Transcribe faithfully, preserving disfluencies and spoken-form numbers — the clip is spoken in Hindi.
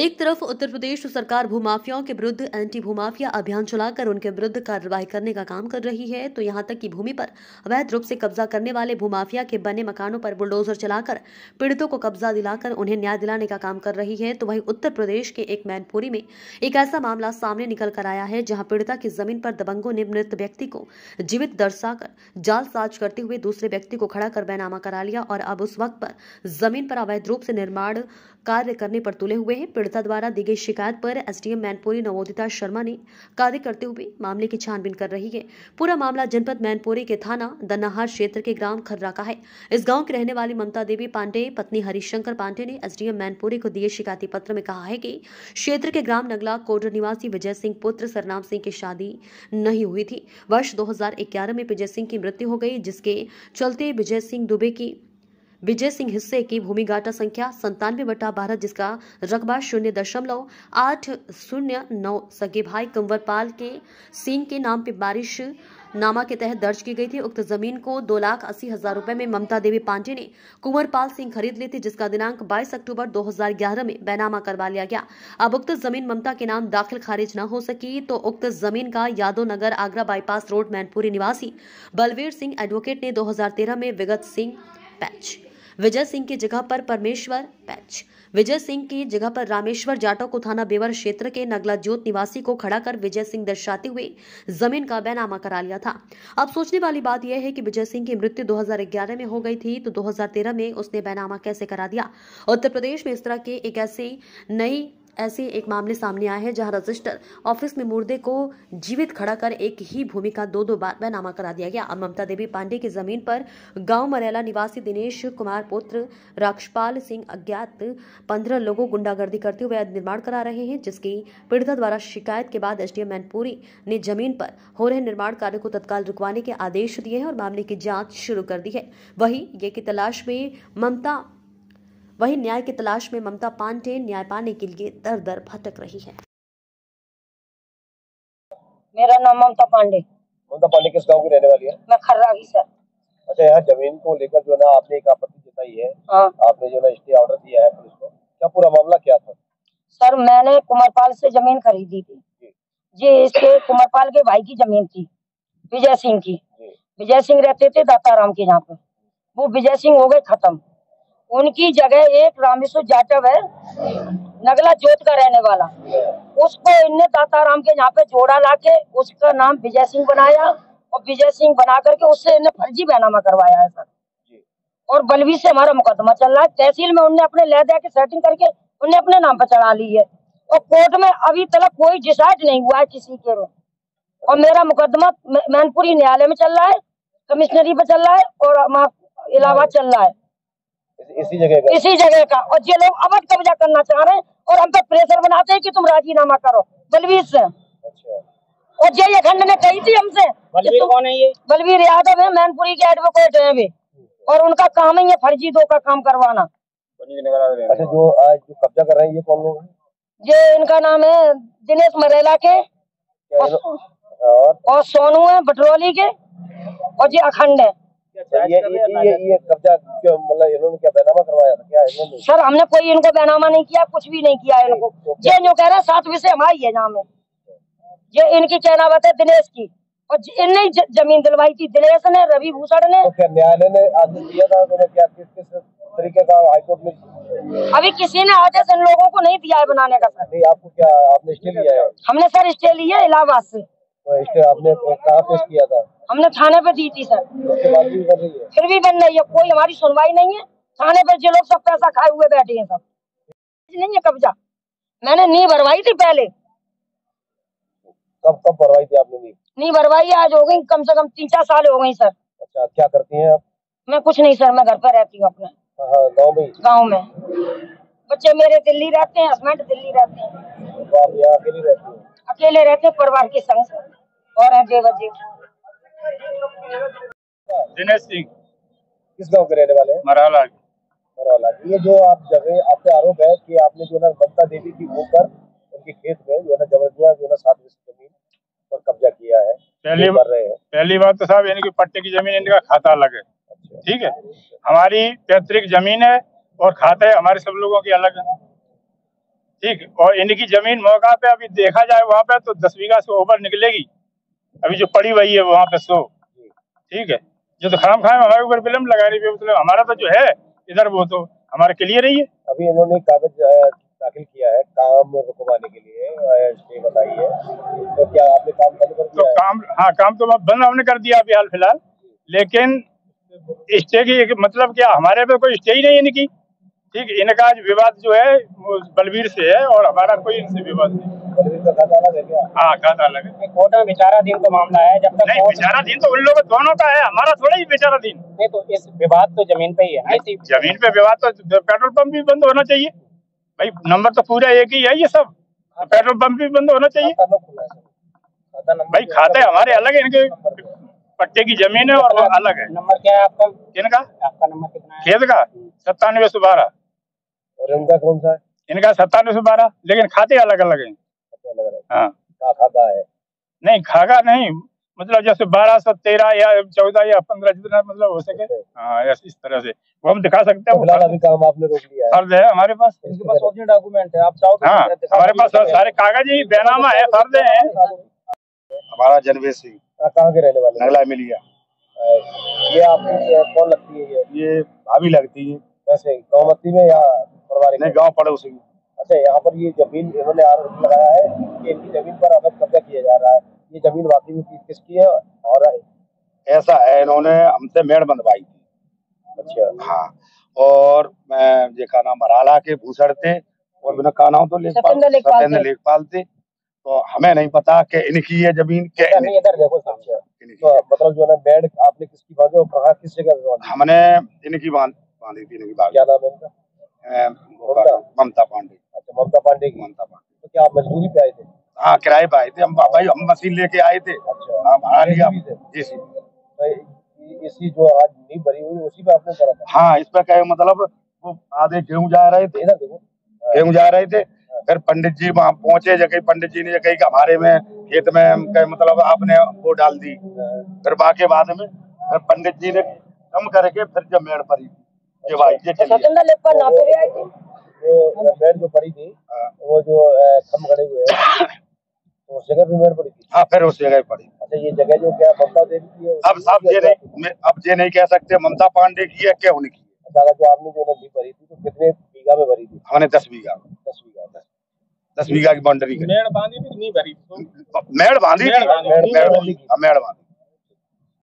एक तरफ उत्तर प्रदेश सरकार भूमाफियाओं के विरुद्ध एंटी भूमाफिया अभियान चलाकर उनके विरुद्ध कार्रवाई करने का काम कर रही है, तो यहां तक कि भूमि पर अवैध रूप से कब्जा करने वाले भूमाफिया के बने मकानों पर बुलडोजर चलाकर पीड़ितों को कब्जा दिलाकर उन्हें न्याय दिलाने का काम कर रही है। तो वहीं उत्तर प्रदेश के एक मैनपुरी में एक ऐसा मामला सामने निकल कर आया है जहाँ पीड़िता की जमीन पर दबंगों ने मृत व्यक्ति को जीवित दर्शाकर जालसाज करते हुए दूसरे व्यक्ति को खड़ा कर बैनामा करा लिया और अब उस वक्त पर जमीन पर अवैध रूप से निर्माण कार्य करने पर तुले हुए हैं। पीड़िता द्वारा दी गई शिकायत पर एसडीएम मैनपुरी नवोदिता शर्मा ने कार्य करते हुए मामले की छानबीन कर रही है। पूरा मामला जनपद मैनपुरी के थाना दन्नाहार क्षेत्र के ग्राम खर्रा का है। इस गांव की रहने वाली ममता देवी पांडे पत्नी हरिशंकर पांडे ने एसडीएम मैनपुरी को दिए शिकायती पत्र में कहा है कि क्षेत्र के ग्राम नगला कोडर निवासी विजय सिंह पुत्र सरनाम सिंह की शादी नहीं हुई थी। वर्ष दो हजार ग्यारह में विजय सिंह की मृत्यु हो गई, जिसके चलते विजय सिंह दुबे की विजय सिंह हिस्से की भूमि गाटा संख्या संतानवे बटा बारह जिसका रकबा शून्य दशमलव आठ शून्य नौ सगे भाई कंवरपाल के सिंह के नाम पे बारिश नामा के तहत दर्ज की गई थी। उक्त जमीन को दो लाख अस्सी हजार रूपये में ममता देवी पांडे ने कुंवरपाल सिंह खरीद ली थी, जिसका दिनांक बाईस अक्टूबर दो हजार ग्यारह में बैनामा करवा लिया गया। अब उक्त जमीन ममता के नाम दाखिल खारिज न हो सकी तो उक्त जमीन का यादव नगर आगरा बाईपास रोड मैनपुरी निवासी बलवीर सिंह एडवोकेट ने दो हजार तेरह में विगत सिंह पैच विजय सिंह की जगह पर परमेश्वर पैच विजय सिंह की जगह पर रामेश्वर जाटों को थाना बेवर क्षेत्र के नगला जोत निवासी को खड़ा कर विजय सिंह दर्शाते हुए जमीन का बैनामा करा लिया था। अब सोचने वाली बात यह है कि विजय सिंह की मृत्यु दो हजार ग्यारह में हो गई थी तो दो हजार तेरह में उसने बैनामा कैसे करा दिया। उत्तर प्रदेश में इस तरह के एक ऐसी नई ऐसे एक मामले सामने आए हैं जहां रजिस्टर ऑफिस में मुर्दे को जीवित खड़ा कर एक ही भूमि का दो दो बार बैनामा करा दिया गया। अब ममता देवी पांडे की जमीन पर गांव मरेला निवासी दिनेश कुमार पुत्र राक्षपाल सिंह अज्ञात पंद्रह लोगों गुंडागर्दी करते हुए निर्माण करा रहे हैं, जिसकी पीड़िता द्वारा शिकायत के बाद एसडीएम मैनपुरी ने जमीन पर हो रहे निर्माण कार्य को तत्काल रुकवाने के आदेश दिए हैं और मामले की जाँच शुरू कर दी है। वहीं ये की तलाश में ममता वहीं न्याय की तलाश में ममता पांडे न्याय पाने के लिए दर दर भटक रही है। मेरा नाम ममता पांडे। ममता पांडे किस गांव की रहने वाली है? मैं खर्रा की सर। अच्छा, यहाँ जमीन को लेकर जो ना आपने एक आपत्ति जताई है, आपने जो ना स्टे ऑर्डर दिया है पुलिस को, क्या पूरा मामला क्या था? सर, मैंने कुंवरपाल से जमीन खरीदी थी जी। इसके कुंवरपाल के भाई की जमीन थी, विजय सिंह की। विजय सिंह रहते थे दाताराम के यहाँ पे, वो विजय सिंह हो गए खत्म। उनकी जगह एक रामेश्वर जाटव है, नगला जोत का रहने वाला, उसको इनने दाताराम के यहाँ पे जोड़ा लाके उसका नाम विजय सिंह बनाया और विजय सिंह बना करके उससे इनने फर्जी बैनामा करवाया है सर। और बलवीर से हमारा मुकदमा चल रहा है। तहसील में उनने अपने लहदा के सेटिंग करके उनने अपने नाम पर चढ़ा ली है और कोर्ट में अभी तक कोई डिसाइड नहीं हुआ है किसी के में। और मेरा मुकदमा मैनपुरी न्यायालय में चल रहा है, कमिश्नरी पे चल रहा है और इलाहाबाद चल रहा है, इसी जगह का इसी जगह का और ये लोग अवैध कब्जा करना चाह रहे हैं और हम पे प्रेशर बनाते हैं कि तुम राजीनामा करो बलवीर से। अच्छा। और ये खंड ने कही थी हमसे। बलवीर कौन है? ये बलवीर यादव है, मैनपुरी के एडवोकेट है वे, और उनका काम है ये फर्जी दो का काम करवाना। अच्छा, जो आज जो कब्जा कर रहे हैं ये कौन लोग हैं? ये इनका नाम है दिनेश मरेला के और सोनू है बटरौली के और ये अखंड है। ये ये ये कब्जा क्यों, मतलब इन्होंने क्या बैनामा करवाया था क्या इन्होंने? सर, हमने कोई इनको बैनामा नहीं किया, कुछ भी नहीं किया इनको। ये जो कह रहा है सातवीं से हमारी है नाम है, ये इनकी कहना बात है दिनेश की, और इनने जमीन दिलवाई थी दिनेश ने रवि भूषण ने। तो न्यायालय ने आदेश दिया था क्या किस किस तरीके का? हाईकोर्ट में अभी किसी ने आदेश इन लोगों को नहीं दिया है बनाने का। सर आपको क्या, आपने स्टे लिया है? हमने सर स्टे लिया है इलाहाबाद से। तो स्टे आपने कहाँ पेश किया था? हमने थाने पे दी थी सर। फिर भी बन रही है, कोई हमारी सुनवाई नहीं है। थाने पे जो लोग सब पैसा खाए हुए बैठे हैं, सब नहीं है कब्जा। मैंने नी भरवाई थी पहले। कब कब भरवाई थी आपने नी? नी भरवाई आज हो गई कम से कम तीन चार साल हो गई सर। अच्छा, क्या करती हैं आप? मैं कुछ नहीं सर, मैं घर पे रहती हूँ अपने। हाँ, गाँव में? गाँव में। बच्चे मेरे दिल्ली रहते हैं, हस्बैंड दिल्ली रहते हैं। तो आप यहाँ अकेले रहती हैं? अकेले रहते हैं परिवार के संग सर, और देवर जी। दिनेश सिंह किस गाँव के रहने वाले हैं? मरेला। मरेला। ये जो आप जगह आप पे आरोप है कि आपने जो ना ममता देवी की भूमि पर उनके खेत में जो ना जबरदस्ती जो ना सात बीघा जमीन पर कब्जा किया है, पहली बार रहे हैं। पहली बात तो साहब इनकी पट्टे की जमीन इनका खाता अलग है। ठीक है, हमारी पैतृक जमीन है और खाते हमारे सब लोगों की अलग है। ठीक, और इनकी जमीन मौका पे अभी देखा जाए वहाँ पे तो दस बीघा से ऊपर निकलेगी, अभी जो पड़ी हुई है वहाँ पे सो ठीक है, जो तो खाम खाम हमारे ऊपर विलम्ब लगा रही है, मतलब हमारा तो जो है इधर वो तो हमारे क्लियर ही है। अभी इन्होंने कागज दाखिल किया है काम रुकवाने के लिए, बताई है तो क्या आपने काम बंद कर दिया? तो काम, हाँ काम तो बंद हमने कर दिया अभी हाल फिलहाल, लेकिन स्टे की मतलब क्या हमारे पे कोई स्टे ही नहीं है इनकी, ठीक, इनका विवाद जो है बलवीर से है और हमारा कोई इनसे विवाद नहीं। बलवीर का खाता अलग है क्या? हाँ खाता अलग है, कोर्ट में विचाराधीन का मामला है, जब तक नहीं विचाराधीन तो उन लोगों दोनों का है, हमारा थोड़ा ही विचाराधीन नहीं। तो इस विवाद तो जमीन पे ही है, जमीन पे विवाद, तो पेट्रोल पंप भी बंद होना चाहिए भाई, नंबर तो पूरा एक ही है ये सब, पेट्रोल पंप भी बंद होना चाहिए भाई, खाते हमारे अलग है, इनके पट्टे की जमीन है और अलग है। नंबर क्या है आपका? किनका? आपका नंबर कितना है? खेत का सत्तानवे सौ बारह। और इनका कौन सा है? इनका सत्तानवे सौ बारह, लेकिन खाते अलग अलग हैं। हाँ खाता है नहीं, खागा नहीं मतलब जैसे बारह सौ तेरह या चौदह या पंद्रह जितना मतलब हो सके, हाँ इस तरह से वो हम दिखा सकते हैं। फिलहाल अभी काम आपने रोक लिया है, फर्ज है हमारे पास, इसके पास ओरिजिनल डॉक्यूमेंट है आप चाहो तो, हाँ हमारे पास सारे कागज ही बेनामा है, फर्ज है हमारा। जनवेश सिंह कहाँ के रहने वाले? नगला मिलिया। ये आपकी कौन लगती है? ये ये भाभी लगती है। वैसे गाँवती में या परिवार? नहीं गांव पड़ोसी। अच्छा यहाँ पर ये जमीन इन्होंने आरोप लगाया है कि इनकी जमीन पर अवैध कब्जा किया जा रहा है, ये जमीन वाकई में किसकी है और ऐसा है इन्होंने हमसे मेड़ बंधवाई थी। अच्छा हाँ, और ये का नाम मराला के भूषण थे और बिना का नाम तो लेखपाल थे, तो हमें नहीं पता कि इनकी ये जमीन क्या है। इधर देखो सामने, तो मतलब जो है बेड आपने किसकी बांधे और कहां किस जगह? हमने इनकी बांध बांधी थी, इनकी बांध। क्या नाम है इनका? ममता पांडे। अच्छा ममता पांडे की। ममता पांडे। तो क्या आप मजबूरी पे आए थे? हाँ किराए पे आए थे हम भाई, हम मशीन लेके आए थे। अच्छा भाड़ा लिया जेसीबी, इसी जो आज नींव भरी हुई उसी पे आपने करा था? हाँ इस पे क्या मतलब वो आधे गेहूँ जा रहे थे, इधर देखो गेहूँ जा रहे थे, फिर पंडित जी वहाँ पहुंचे, जगह पंडित जी ने जगह हमारे में खेत में मतलब आपने वो डाल दी, फिर बाकी बाद में फिर पंडित जी ने कम करके फिर जब मेड़ पड़ी ये भाई ये मेड़ जो पड़ी थी वो जो कम खड़े हुए हैं उस जगह पे मेड़ पड़ी थी। हाँ फिर उस जगह पड़ी। अच्छा ये जगह जो क्या ममता देवी की है? अब आप ये नहीं, अब ये नहीं कह सकते ममता पांडे की है क्या उनकी। जो आपने जो नदी भरी थी तो कितने बीघा में भरी थी? हमने दस बीघा दस बीघा दस बीघा की बाउंड्री मेड़ बांधी थी, नहीं भरी मेड़ बांधी थी, मेड़ बांधी।